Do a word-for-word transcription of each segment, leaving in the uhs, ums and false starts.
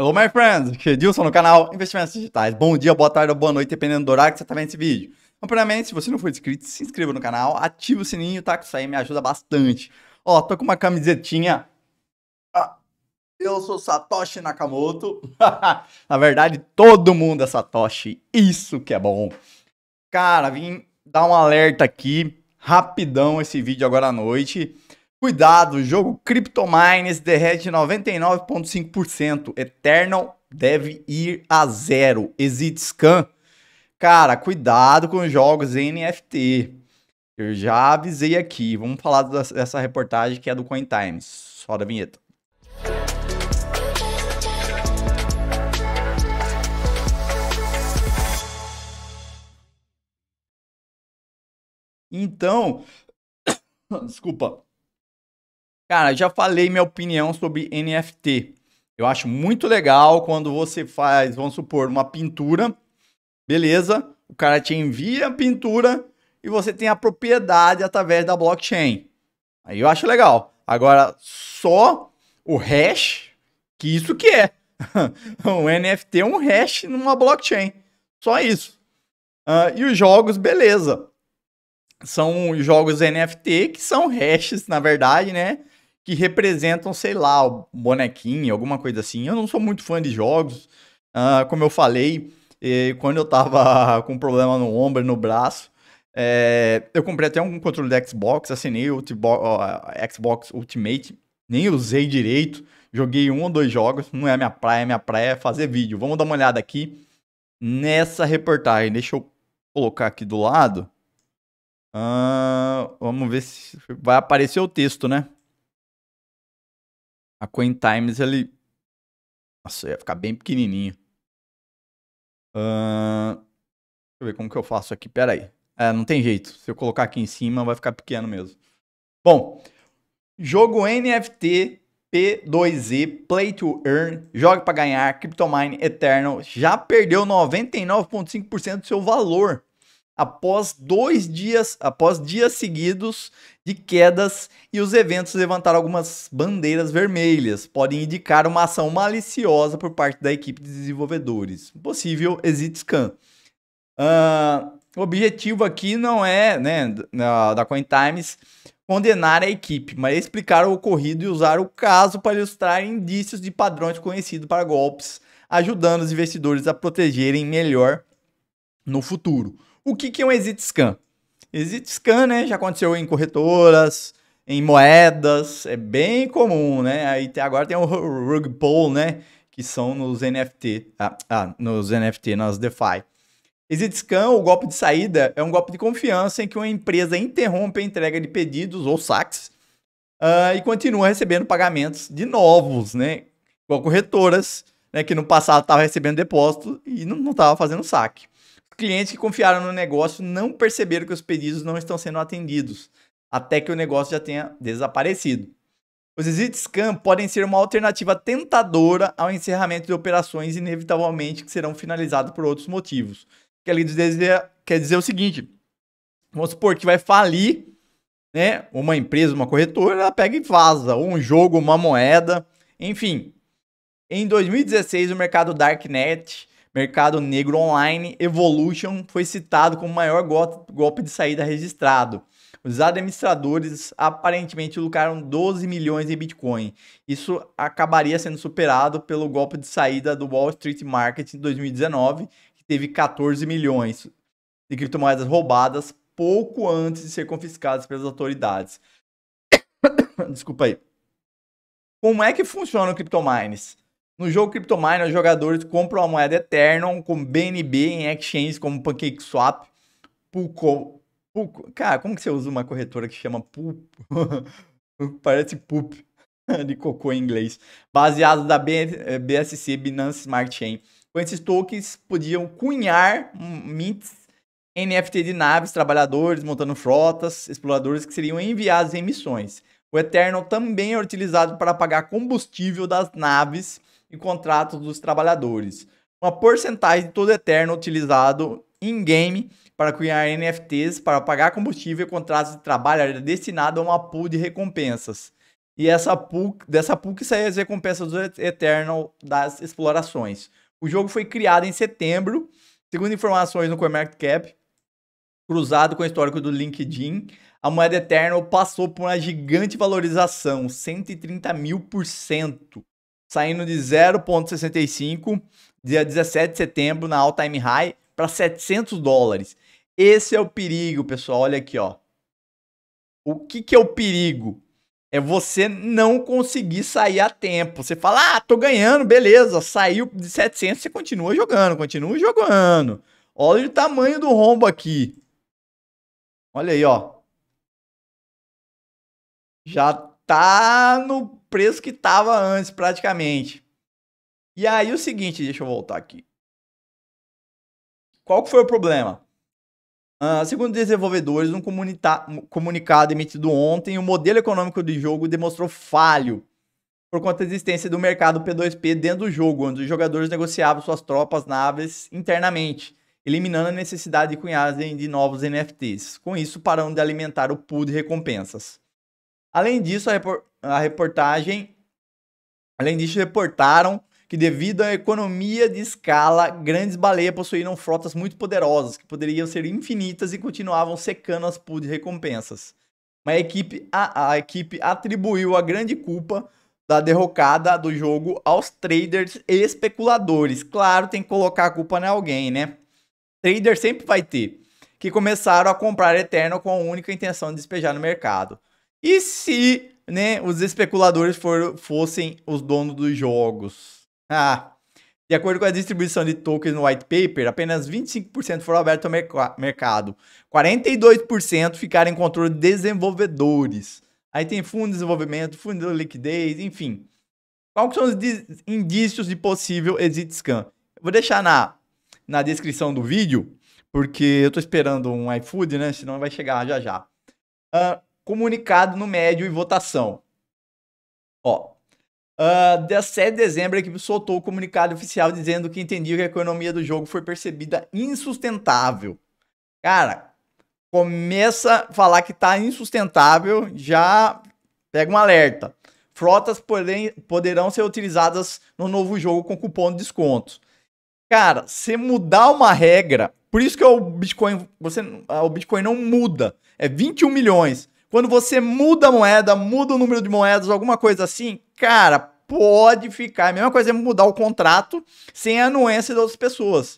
Hello, my friends! Aqui é Edilson no canal Investimentos Digitais. Bom dia, boa tarde ou boa noite, dependendo do horário que você está vendo esse vídeo. Mas, primeiramente, se você não for inscrito, se inscreva no canal, ativa o sininho, tá? Que isso aí me ajuda bastante. Ó, tô com uma camisetinha. Ah, eu sou Satoshi Nakamoto. Na verdade, todo mundo é Satoshi. Isso que é bom. Cara, vim dar um alerta aqui, rapidão, esse vídeo agora à noite. Cuidado, o jogo CryptoMines derrete noventa e nove vírgula cinco por cento. Eternal deve ir a zero. Exit scan. Cara, cuidado com os jogos N F T. Eu já avisei aqui. Vamos falar dessa reportagem que é do CoinTimes. Sobe a vinheta. Então, desculpa. Cara, já falei minha opinião sobre N F T. Eu acho muito legal quando você faz, vamos supor, uma pintura. Beleza, o cara te envia a pintura e você tem a propriedade através da blockchain. Aí eu acho legal. Agora, só o hash, que isso que é. Um N F T é um hash numa blockchain. Só isso. Uh, e os jogos, beleza. São jogos N F T que são hashes, na verdade, né? Que representam, sei lá, o bonequinho, alguma coisa assim. Eu não sou muito fã de jogos. Uh, como eu falei, eh, quando eu tava com problema no ombro e no braço, eh, eu comprei até um controle da Xbox, assinei o Xbox Ultimate, nem usei direito, joguei um ou dois jogos, não é minha praia, minha praia é fazer vídeo. Vamos dar uma olhada aqui nessa reportagem. Deixa eu colocar aqui do lado. Uh, vamos ver se vai aparecer o texto, né? A CoinTimes, ele... Nossa, ia ficar bem pequenininho. Uh, deixa eu ver como que eu faço aqui. Pera aí. É, não tem jeito. Se eu colocar aqui em cima, vai ficar pequeno mesmo. Bom, jogo N F T, P dois E, Play to Earn, jogue para ganhar, CryptoMine Eternal, já perdeu noventa e nove vírgula cinco por cento do seu valor após dois dias, após dias seguidos de quedas, e os eventos levantaram algumas bandeiras vermelhas, podem indicar uma ação maliciosa por parte da equipe de desenvolvedores. Possível exit scan. Uh, o objetivo aqui não é, né, da CoinTimes, condenar a equipe, mas explicar o ocorrido e usar o caso para ilustrar indícios de padrões conhecidos para golpes, ajudando os investidores a protegerem melhor no futuro. O que, que é um exit scan? Exit scan, né? Já aconteceu em corretoras, em moedas, é bem comum, né? Aí tem, agora tem o rug pull, né? Que são nos N F T, ah, ah, nos N F T, nas DeFi. Exit scan, o golpe de saída, é um golpe de confiança em que uma empresa interrompe a entrega de pedidos ou saques uh, e continua recebendo pagamentos de novos, né? Igual corretoras, né? Que no passado estavam recebendo depósito e não estavam fazendo saque. Clientes que confiaram no negócio não perceberam que os pedidos não estão sendo atendidos, até que o negócio já tenha desaparecido. Os exit scans podem ser uma alternativa tentadora ao encerramento de operações, inevitavelmente que serão finalizadas por outros motivos. Quer dizer, quer dizer o seguinte, vamos supor que vai falir, né, uma empresa, uma corretora, ela pega e vaza, ou um jogo, uma moeda, enfim. Em dois mil e dezesseis, o mercado Darknet, mercado negro online, Evolution, foi citado como o maior golpe de saída registrado. Os administradores aparentemente lucraram doze milhões em Bitcoin. Isso acabaria sendo superado pelo golpe de saída do Wall Street Market em dois mil e dezenove, que teve quatorze milhões de criptomoedas roubadas pouco antes de ser confiscadas pelas autoridades. Desculpa aí. Como é que funciona o CryptoMines? No jogo CryptoMine, os jogadores compram a moeda Eternal com B N B em exchanges como PancakeSwap, Pulco, Pulco. Cara, como que você usa uma corretora que chama Pulp? Parece Pulp de cocô em inglês. Baseado da B S C, Binance Smart Chain. Com esses tokens, podiam cunhar mints, N F T de naves, trabalhadores, montando frotas, exploradores que seriam enviados em missões. O Eternal também é utilizado para pagar combustível das naves e contratos dos trabalhadores. Uma porcentagem de todo Eternal utilizado in-game para criar N F Ts, para pagar combustível e contratos de trabalho era destinado a uma pool de recompensas. E essa pool, dessa pool que saem as recompensas do Eternal das explorações. O jogo foi criado em setembro, segundo informações no CoinMarketCap, cruzado com o histórico do LinkedIn, a moeda Eternal passou por uma gigante valorização, cento e trinta mil por cento, saindo de zero vírgula sessenta e cinco dia dezessete de setembro na all time high para setecentos dólares. Esse é o perigo, pessoal. Olha aqui, ó. O que que é o perigo? É você não conseguir sair a tempo. Você fala, ah, tô ganhando, beleza. Saiu de setecentos, você continua jogando, continua jogando. Olha o tamanho do rombo aqui. Olha aí, ó. Já tá no preço que tava antes, praticamente. E aí, o seguinte, deixa eu voltar aqui. Qual que foi o problema? Uh, segundo desenvolvedores, um comunicado emitido ontem, o modelo econômico do jogo demonstrou falho por conta da existência do mercado P dois P dentro do jogo, onde os jogadores negociavam suas tropas, naves internamente, eliminando a necessidade de cunhagem de novos N F Ts. Com isso, parando de alimentar o pool de recompensas. Além disso, a, repor a reportagem... Além disso, reportaram que devido à economia de escala, grandes baleias possuíram frotas muito poderosas, que poderiam ser infinitas e continuavam secando as pools de recompensas. Mas a equipe, a, a equipe atribuiu a grande culpa da derrocada do jogo aos traders e especuladores. Claro, tem que colocar a culpa em alguém, né? Trader sempre vai ter. Que começaram a comprar Eternal com a única intenção de despejar no mercado. E se, né, os especuladores for, fossem os donos dos jogos? Ah, de acordo com a distribuição de tokens no White Paper, apenas vinte e cinco por cento foram abertos ao merc mercado. quarenta e dois por cento ficaram em controle de desenvolvedores. Aí tem fundo de desenvolvimento, fundo de liquidez, enfim. Quais são os indícios de possível exit scan? Eu vou deixar na, na descrição do vídeo, porque eu estou esperando um iFood, né? Senão vai chegar já já. Uh, comunicado no médio e votação. Ó. Uh, dezessete de dezembro, a equipe soltou o comunicado oficial dizendo que entendia que a economia do jogo foi percebida insustentável. Cara, começa a falar que tá insustentável, já pega um alerta. Frotas porém, poderão ser utilizadas no novo jogo com cupom de desconto. Cara, se mudar uma regra, por isso que o Bitcoin, você, o Bitcoin não muda, é vinte e um milhões. Quando você muda a moeda, muda o número de moedas, alguma coisa assim, cara, pode ficar. A mesma coisa é mudar o contrato sem a anuência de outras pessoas.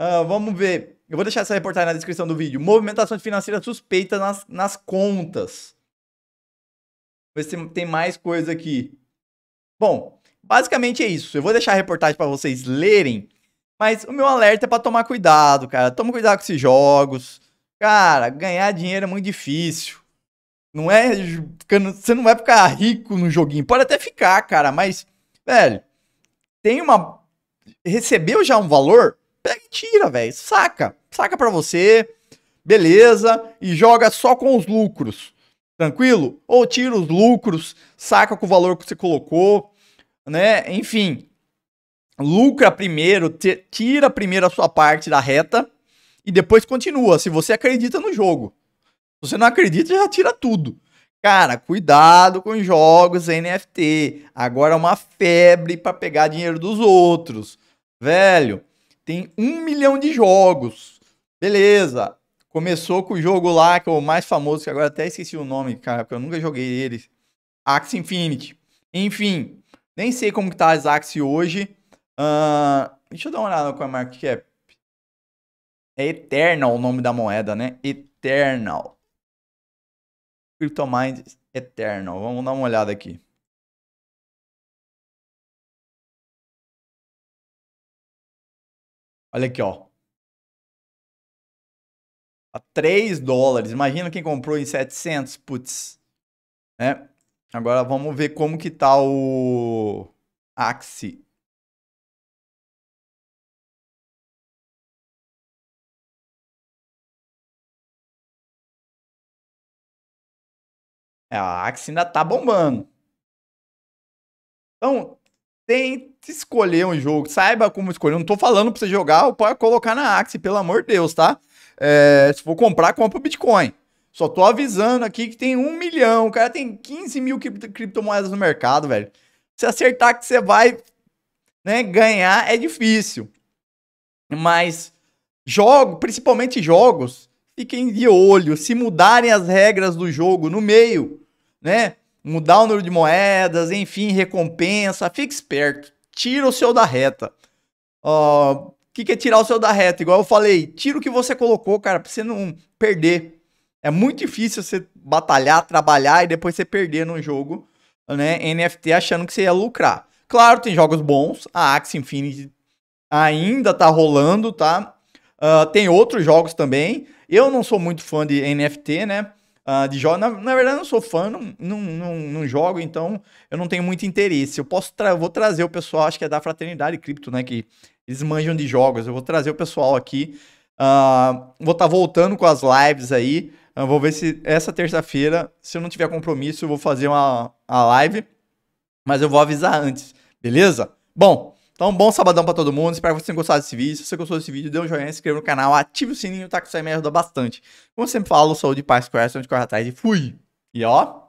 Uh, vamos ver. Eu vou deixar essa reportagem na descrição do vídeo. Movimentação financeira suspeita nas, nas contas. Vou ver se tem mais coisa aqui. Bom, basicamente é isso. Eu vou deixar a reportagem para vocês lerem. Mas o meu alerta é para tomar cuidado, cara. Toma cuidado com esses jogos. Cara, ganhar dinheiro é muito difícil. Não é... Você não vai ficar rico no joguinho. Pode até ficar, cara, mas... Velho, tem uma... Recebeu já um valor? Pega e tira, velho. Saca. Saca pra você. Beleza. E joga só com os lucros. Tranquilo? Ou tira os lucros, saca com o valor que você colocou, né? Enfim. Lucra primeiro, tira primeiro a sua parte da reta. E depois continua, se você acredita no jogo. Se você não acredita, já tira tudo. Cara, cuidado com jogos N F T. Agora é uma febre para pegar dinheiro dos outros. Velho, tem um milhão de jogos. Beleza. Começou com o jogo lá, que é o mais famoso, que agora até esqueci o nome, cara, porque eu nunca joguei ele. Axie Infinity. Enfim, nem sei como que tá as Axie hoje. Uh, deixa eu dar uma olhada com a CoinMarketCap. É Eternal o nome da moeda, né? Eternal. CryptoMines Eternal. Vamos dar uma olhada aqui. Olha aqui, ó. A três dólares. Imagina quem comprou em setecentos, putz. Né? Agora vamos ver como que tá o Axie. A Axie ainda tá bombando. Então, tente escolher um jogo. Saiba como escolher. Eu não tô falando pra você jogar ou pra colocar na Axie, pelo amor de Deus, tá? É, se for comprar, compra o Bitcoin. Só tô avisando aqui que tem um milhão. O cara tem quinze mil cripto, criptomoedas no mercado, velho. Se acertar que você vai, né, ganhar é difícil. Mas jogo, principalmente jogos, fiquem de olho. Se mudarem as regras do jogo no meio, né? Mudar o número de moedas, enfim, recompensa. Fique esperto. Tira o seu da reta. O uh, que, que é tirar o seu da reta? Igual eu falei, tira o que você colocou, cara, pra você não perder. É muito difícil você batalhar, trabalhar e depois você perder num jogo, né, N F T, achando que você ia lucrar. Claro, tem jogos bons. A Axie Infinity ainda tá rolando, tá? Uh, tem outros jogos também. Eu não sou muito fã de N F T, né? Uh, de jogo. Na, na verdade, eu não sou fã, não, não, não, não jogo, então eu não tenho muito interesse. Eu posso tra vou trazer o pessoal, acho que é da Fraternidade Cripto, né? Que eles manjam de jogos. Eu vou trazer o pessoal aqui. Uh, vou estar tá voltando com as lives aí. Eu vou ver se essa terça-feira, se eu não tiver compromisso, eu vou fazer uma, uma live. Mas eu vou avisar antes, beleza? Bom, então bom sabadão pra todo mundo. Espero que vocês tenham gostado desse vídeo. Se você gostou desse vídeo, dê um joinha, se inscreva no canal, ative o sininho, tá? Que isso aí me ajuda bastante. Como eu sempre falo, saúde, paz, coração, de correr atrás e fui! E ó...